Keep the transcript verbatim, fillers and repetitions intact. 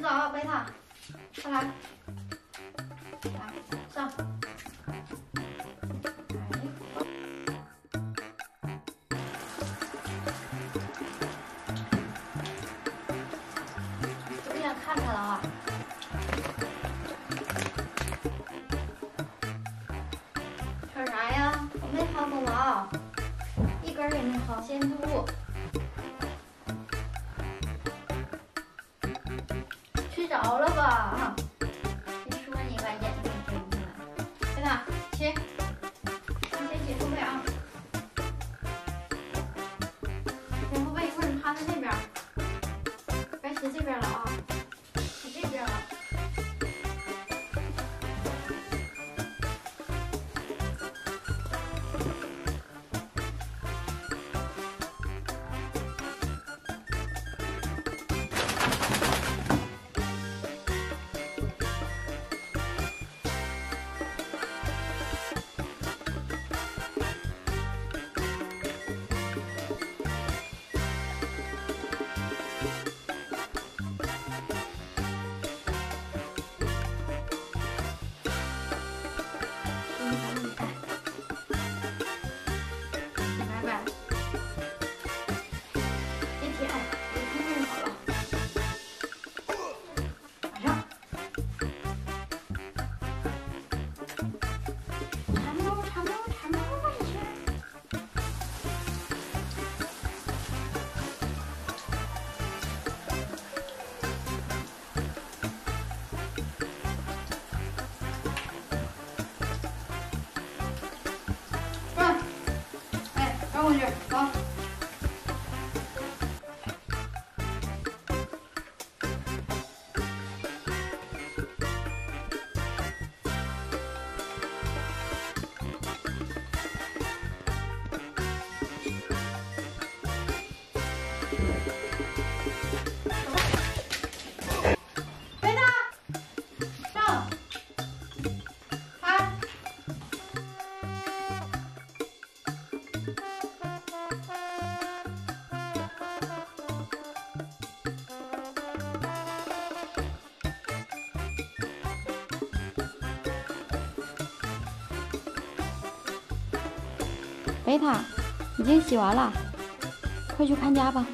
洗澡啊，贝塔，快来，来上。哎，不想看他了啊。 毛毛，一根也没薅，监督。睡着了吧？你说你把眼睛睁开。贝塔，起，你先起后背啊。然后背一会儿，你趴在那边，别斜这边了啊，斜这边了。 过去，好。贝塔，上，开。 贝塔，已经洗完了，快去看家吧。